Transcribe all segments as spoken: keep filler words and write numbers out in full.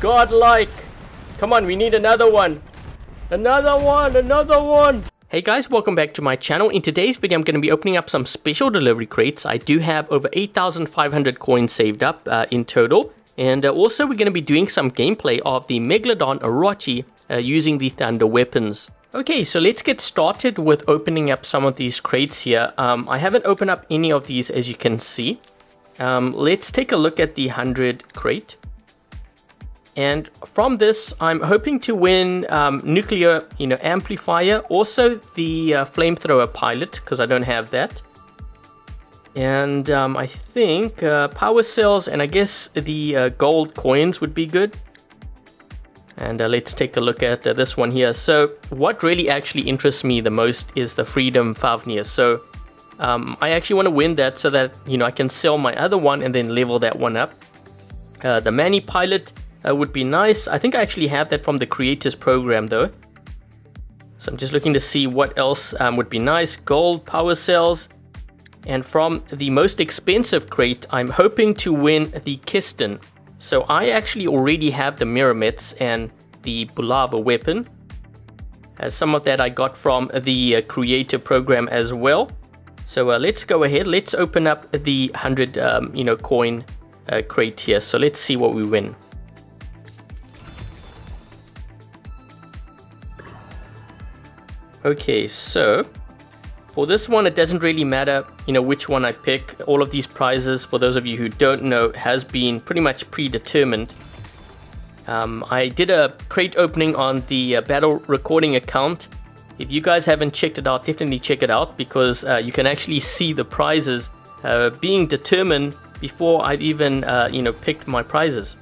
godlike. Come on, we need another one. Another one, another one. Hey guys, welcome back to my channel. In today's video, I'm going to be opening up some special delivery crates. I do have over eight thousand five hundred coins saved up uh, in total. And uh, also, we're going to be doing some gameplay of the Megalodon Orochi uh, using the Thunder weapons. Okay, so let's get started with opening up some of these crates here. Um, I haven't opened up any of these, as you can see. Um, let's take a look at the one hundred crate. And from this, I'm hoping to win um, nuclear, you know, amplifier. Also the uh, flamethrower pilot, because I don't have that. And um, I think uh, power cells, and I guess the uh, gold coins would be good. And uh, let's take a look at uh, this one here. So what really actually interests me the most is the Freedom Fafnir. So um, I actually want to win that so that, you know, I can sell my other one and then level that one up. Uh, the Manny pilot. Uh, would be nice. I think I actually have that from the creators program though. So I'm just looking to see what else um, would be nice. Gold, power cells. And from the most expensive crate, I'm hoping to win the Kisten. So I actually already have the Miramets and the Bulava weapon. Uh, some of that I got from the uh, creator program as well. So uh, let's go ahead. Let's open up the one hundred um, you know, coin uh, crate here. So let's see what we win. Okay, so for this one, it doesn't really matter, you know, which one I pick. All of these prizes, for those of you who don't know, has been pretty much predetermined. Um, I did a crate opening on the uh, battle recording account. If you guys haven't checked it out, definitely check it out, because uh, you can actually see the prizes uh, being determined before I've even, uh, you know, picked my prizes.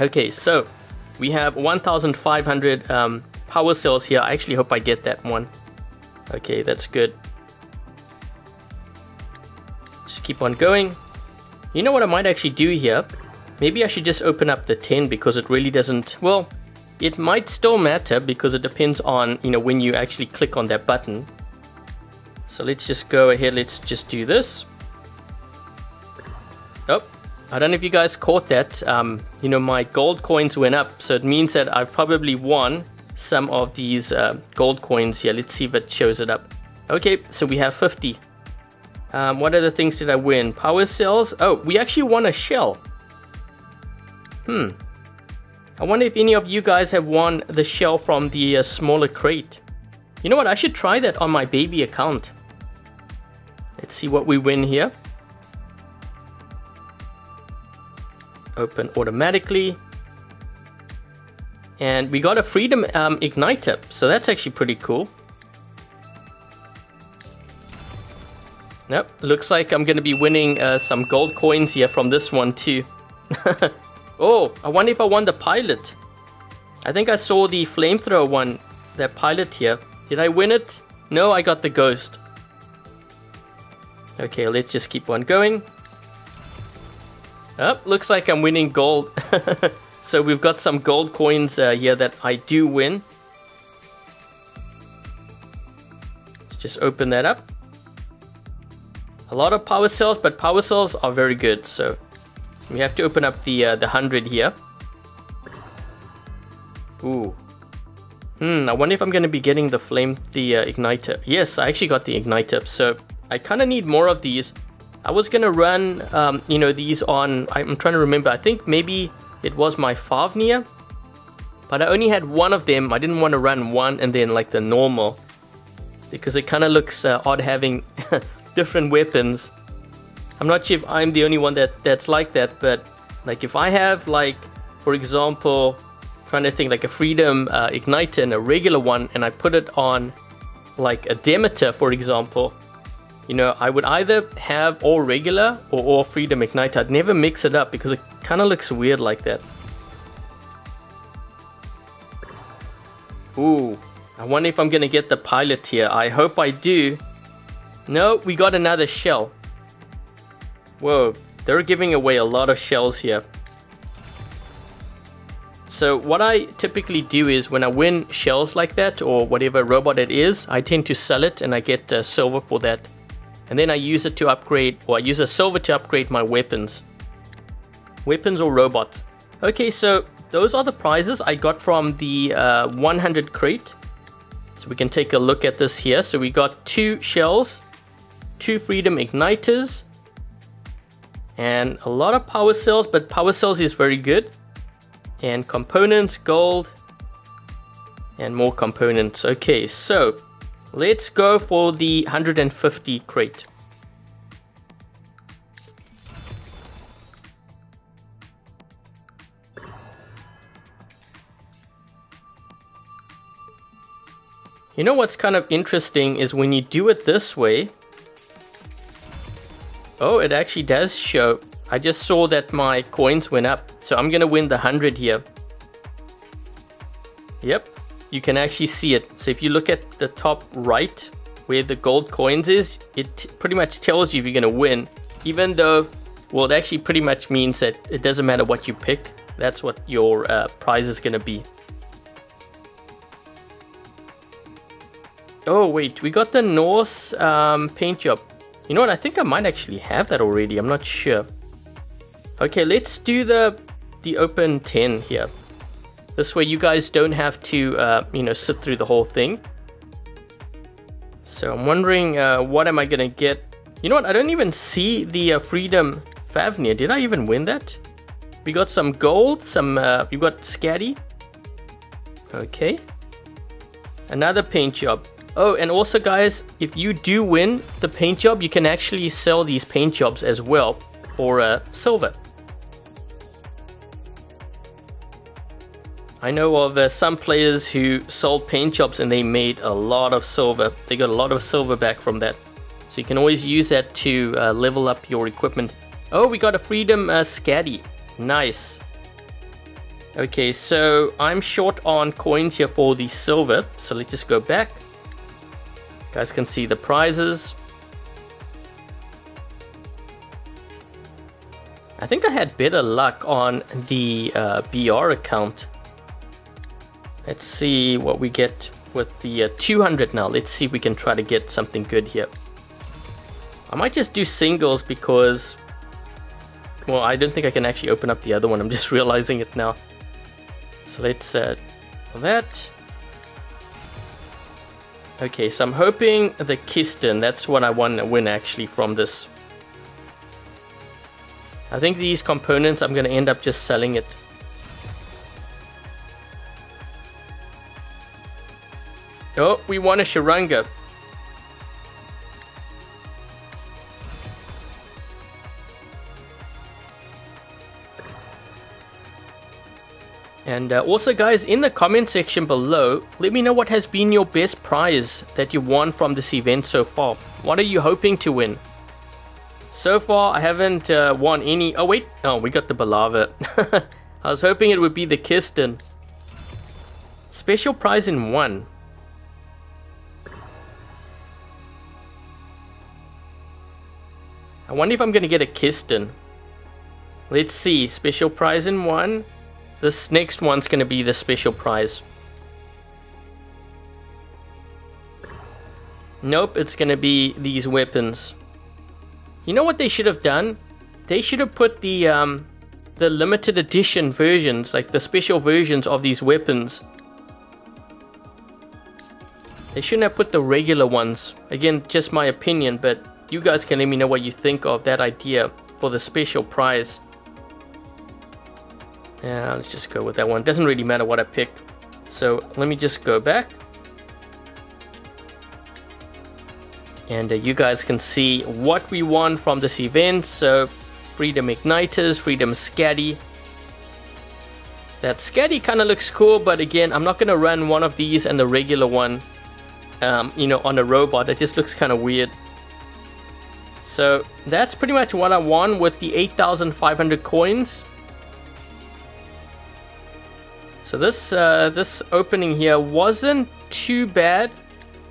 Okay, so we have one thousand five hundred... Um, power cells here. I actually hope I get that one. Okay, that's good. Just keep on going. You know what I might actually do here? Maybe I should just open up the ten, because it really doesn't, well, it might still matter because it depends on, you know, when you actually click on that button. So let's just go ahead, let's just do this. Oh, I don't know if you guys caught that. Um, you know, my gold coins went up, so it means that I've probably won some of these uh, gold coins here. Let's see if it shows it up. Okay, so we have fifty. Um, what other things did I win? Power cells. Oh, we actually won a shell. Hmm. I wonder if any of you guys have won the shell from the uh, smaller crate. You know what? I should try that on my baby account. Let's see what we win here. Open automatically. And we got a Freedom um, Igniter, so that's actually pretty cool. Nope, looks like I'm going to be winning uh, some gold coins here from this one too. Oh, I wonder if I won the pilot. I think I saw the flamethrower one, that pilot here. Did I win it? No, I got the ghost. Okay, let's just keep on going. Oh, looks like I'm winning gold. So we've got some gold coins uh, here that I do win. Let's just open that up. A lot of power cells, but power cells are very good. So we have to open up the uh, the one hundred here. Ooh. Hmm. I wonder if I'm going to be getting the flame, the uh, igniter. Yes, I actually got the igniter. So I kind of need more of these. I was going to run, um, you know, these on. I'm trying to remember. I think maybe. It was my Fafnir, but I only had one of them. I didn't want to run one and then like the normal, because it kind of looks uh, odd having different weapons. I'm not sure if I'm the only one that that's like that, but like if I have like, for example, trying to think like a Freedom uh, Igniter and a regular one, and I put it on like a Demeter, for example, you know, I would either have all regular or all Freedom Igniter. I'd never mix it up because it kind of looks weird like that. Ooh, I wonder if I'm going to get the pilot here. I hope I do. No, we got another shell. Whoa, they're giving away a lot of shells here. So what I typically do is when I win shells like that, or whatever robot it is, I tend to sell it and I get uh, silver for that. And then I use it to upgrade, or I use a silver to upgrade my weapons. Weapons or robots. Okay, so those are the prizes I got from the uh, one hundred crate. So we can take a look at this here. So we got two shells, two freedom igniters, and a lot of power cells, but power cells is very good. And components, gold, and more components. Okay, so let's go for the one hundred fifty crate. You know what's kind of interesting is when you do it this way, oh, it actually does show. I just saw that my coins went up, so I'm gonna win the one hundred here. Yep, you can actually see it. So if you look at the top right where the gold coins is, it pretty much tells you if you're gonna win, even though, well, it actually pretty much means that it doesn't matter what you pick, that's what your uh, prize is gonna be. Oh wait, we got the Norse um, paint job. You know what, I think I might actually have that already, I'm not sure. Okay, let's do the the open ten here. This way you guys don't have to, uh, you know, sit through the whole thing. So I'm wondering, uh, what am I gonna get? You know what, I don't even see the uh, Freedom Fafnir. Did I even win that? We got some gold, some, uh, we got Scatty. Okay. Another paint job. Oh, and also guys, if you do win the paint job, you can actually sell these paint jobs as well for uh, silver. I know of uh, some players who sold paint jobs and they made a lot of silver. They got a lot of silver back from that. So you can always use that to uh, level up your equipment. Oh, we got a Freedom uh, Scatty. Nice. Okay, so I'm short on coins here for the silver. So let's just go back. You guys can see the prizes. I think I had better luck on the uh, B R account. Let's see what we get with the uh, two hundred now. Let's see if we can try to get something good here. I might just do singles because, well, I don't think I can actually open up the other one. I'm just realizing it now. So let's uh, do that. Okay, so I'm hoping the Kisten, that's what I want to win actually from this. I think these components, I'm going to end up just selling it. Oh, we want a Sharanga. And uh, also guys, in the comment section below, let me know what has been your best prize that you won from this event so far. What are you hoping to win? So far I haven't uh, won any. Oh wait, oh we got the Bulava. I was hoping it would be the Kisten. Special prize in one. I wonder if I'm gonna get a Kisten. Let's see, special prize in one. This next one's going to be the special prize. Nope, it's going to be these weapons. You know what they should have done? They should have put the um, the limited edition versions, like the special versions of these weapons. They shouldn't have put the regular ones. Again, just my opinion, but you guys can let me know what you think of that idea for the special prize. Yeah, let's just go with that one. Doesn't really matter what I pick. So let me just go back. And uh, you guys can see what we won from this event. So Freedom Igniters, Freedom Scatty. That Scatty kind of looks cool, but again, I'm not going to run one of these and the regular one, um, you know, on a robot. It just looks kind of weird. So that's pretty much what I won with the eight thousand five hundred coins. So this uh, this opening here wasn't too bad.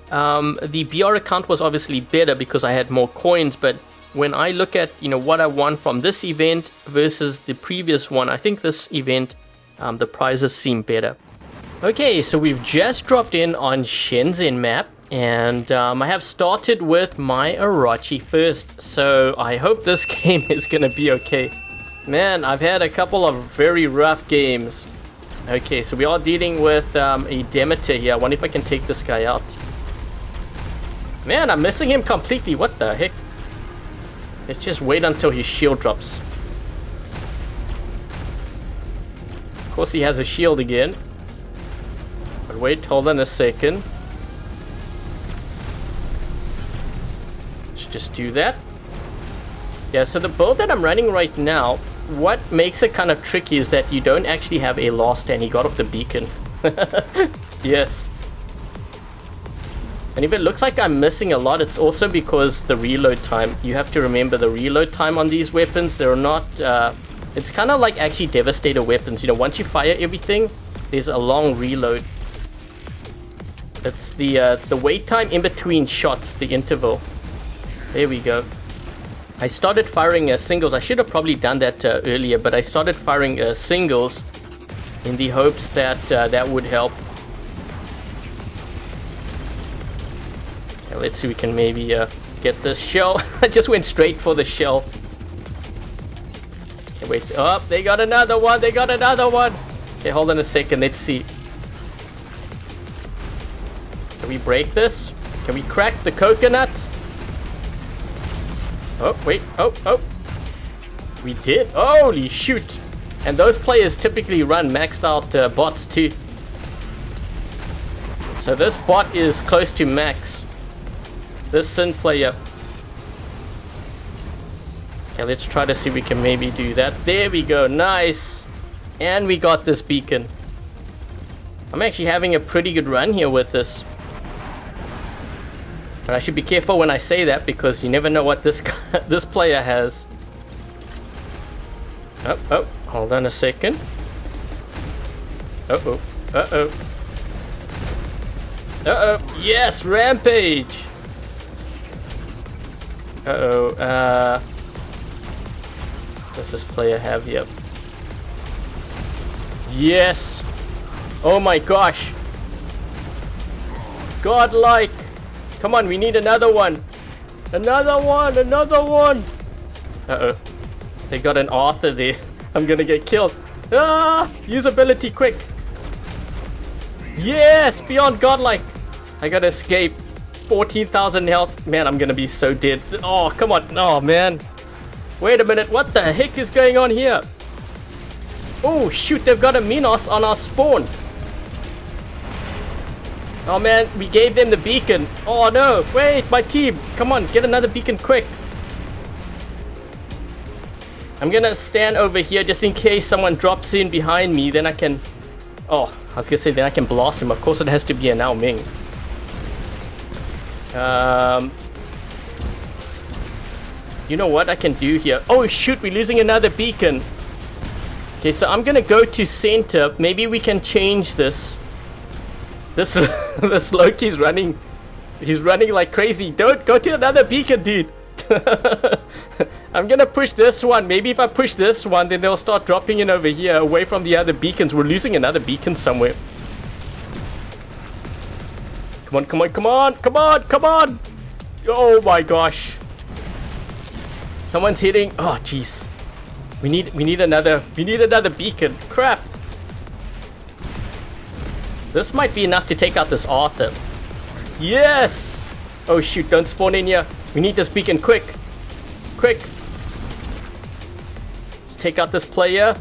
Um, the B R account was obviously better because I had more coins, but when I look at, you know, what I won from this event versus the previous one, I think this event, um, the prizes seem better. Okay, so we've just dropped in on Shenzhen map, and um, I have started with my Orochi first, so I hope this game is gonna be okay. Man, I've had a couple of very rough games. Okay, so we are dealing with um, a Demeter here. I wonder if I can take this guy out. Man, I'm missing him completely. What the heck? Let's just wait until his shield drops. Of course he has a shield again. But wait, hold on a second. Let's just do that. Yeah, so the build that I'm running right now, what makes it kind of tricky is that you don't actually have a last stand. He got off the beacon. Yes. And if it looks like I'm missing a lot, it's also because the reload time. You have to remember the reload time on these weapons. They're not... Uh, it's kind of like actually Devastator weapons. You know, once you fire everything, there's a long reload. It's the, uh, the wait time in between shots, the interval. There we go. I started firing uh, singles. I should have probably done that uh, earlier, but I started firing uh, singles in the hopes that uh, that would help. Okay, let's see, we can maybe uh, get this shell. I just went straight for the shell. Okay, wait. Oh, they got another one. They got another one. Okay, hold on a second. Let's see. Can we break this? Can we crack the coconut? Oh, wait, oh, oh. We did. Holy shoot. And those players typically run maxed out uh, bots too. So this bot is close to max. This Sin player. Okay, let's try to see if we can maybe do that. There we go. Nice. And we got this beacon. I'm actually having a pretty good run here with this. And I should be careful when I say that because you never know what this this player has. Oh, oh, hold on a second. Uh-oh, uh-oh. Uh-oh, yes, rampage! Uh-oh, uh... what does this player have here? Yes! Oh my gosh! Godlike! Come on, we need another one. Another one, another one. Uh-oh. They got an Arthur there. I'm gonna get killed. Ah! Usability, quick. Yes! Beyond Godlike. I gotta escape. fourteen thousand health. Man, I'm gonna be so dead. Oh, come on. Oh, man. Wait a minute. What the heck is going on here? Oh, shoot. They've got a Minos on our spawn. Oh man, we gave them the beacon. Oh no, wait, my team. Come on, get another beacon quick. I'm gonna stand over here just in case someone drops in behind me. Then I can... Oh, I was gonna say then I can blast him. Of course it has to be an Ao Ming. Um, you know what I can do here? Oh shoot, we're losing another beacon. Okay, so I'm gonna go to center. Maybe we can change this. This this Loki's running, he's running like crazy. Don't go to another beacon, dude. I'm gonna push this one. Maybe if I push this one, then they'll start dropping in over here, away from the other beacons. We're losing another beacon somewhere. Come on, come on, come on, come on, come on. Oh my gosh. Someone's hitting. Oh jeez. We need we need another we need another beacon. Crap. This might be enough to take out this Arthur. Yes! Oh shoot, don't spawn in here. We need this beacon quick. Quick. Let's take out this player.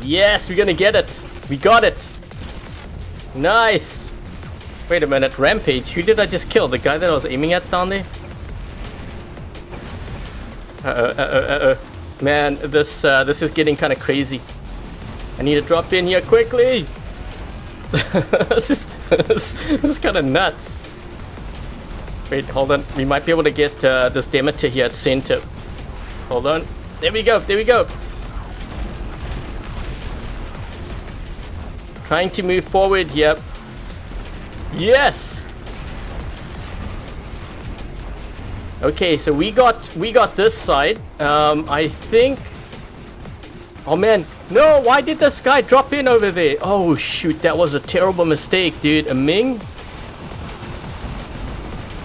Yes, we're gonna get it. We got it. Nice. Wait a minute, rampage. Who did I just kill? The guy that I was aiming at down there? Uh-oh, uh-oh, uh-oh. Man, this, uh, this is getting kind of crazy. I need to drop in here quickly. this is, this, this is kind of nuts. Wait, hold on. We might be able to get uh, this Demeter here at center. Hold on. There we go. There we go. Trying to move forward here. Yes. Okay, so we got we got this side. Um, I think. Oh man. No, why did this guy drop in over there? Oh shoot, that was a terrible mistake, dude. A Ming?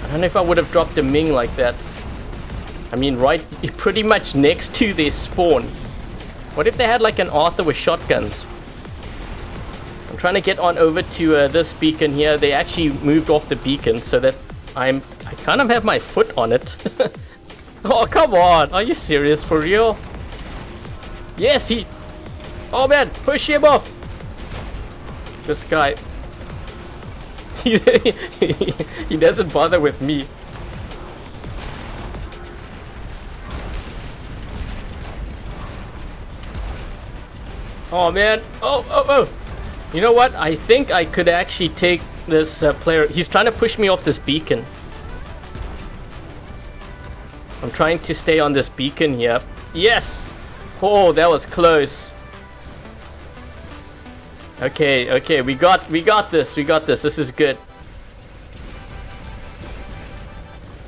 I don't know if I would have dropped a Ming like that. I mean, right, pretty much next to their spawn. What if they had like an Arthur with shotguns? I'm trying to get on over to uh, this beacon here. They actually moved off the beacon so that I'm... I kind of have my foot on it. Oh, come on. Are you serious? For real? Yes, he... Oh, man. Push him off. This guy... He doesn't bother with me. Oh, man. Oh, oh, oh. You know what? I think I could actually take this uh, player. He's trying to push me off this beacon. I'm trying to stay on this beacon here. Yes! Oh, that was close. Okay, okay. We got, we got this. We got this. This is good.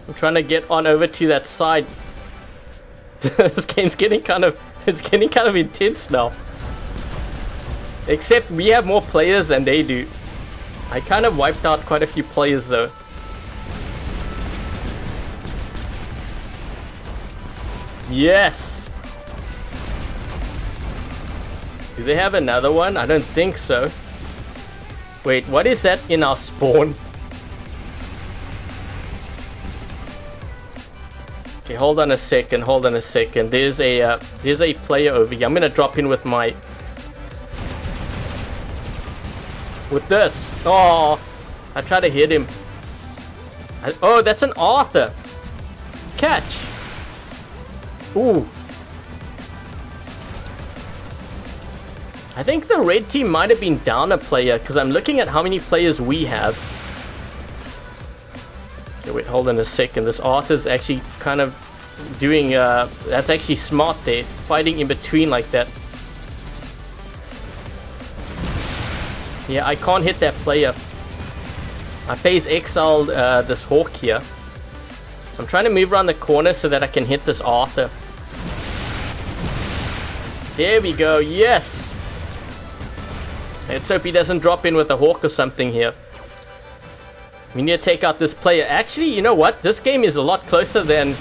I'm trying to get on over to that side. This game's getting kind of... It's getting kind of intense now. Except we have more players than they do. I kind of wiped out quite a few players though. Yes! Do they have another one? I don't think so. Wait, what is that in our spawn? Okay, hold on a second, hold on a second. There's a, uh, there's a player over here. I'm gonna drop in with my... With this. Oh, I tried to hit him. I, oh, that's an Arthur. Catch. Ooh. I think the red team might have been down a player because I'm looking at how many players we have. Okay, wait, hold on a second. This Arthur's actually kind of doing, uh, that's actually smart there, fighting in between like that. Yeah, I can't hit that player. My phase exiled uh, this Hawk here. I'm trying to move around the corner so that I can hit this Arthur. There we go, yes! Let's hope he doesn't drop in with a Hawk or something here. We need to take out this player. Actually, you know what? This game is a lot closer than,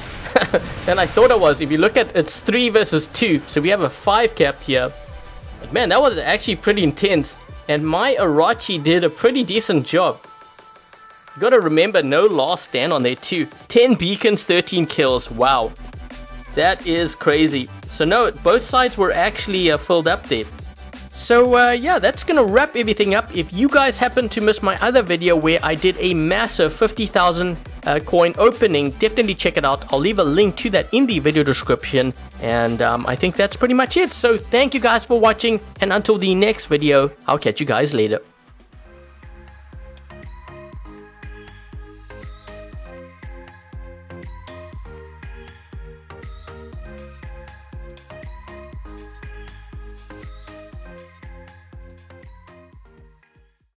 than I thought it was. If you look at it, it's three versus two. So we have a five cap here. But man, that was actually pretty intense. And my Orochi did a pretty decent job. You gotta remember, no last stand on there too. ten beacons, thirteen kills. Wow. That is crazy. So no, both sides were actually uh, filled up there. So uh, yeah, that's gonna wrap everything up. If you guys happen to miss my other video where I did a massive fifty thousand uh, coin opening, definitely check it out. I'll leave a link to that in the video description. And um, I think that's pretty much it. So thank you guys for watching. And until the next video, I'll catch you guys later.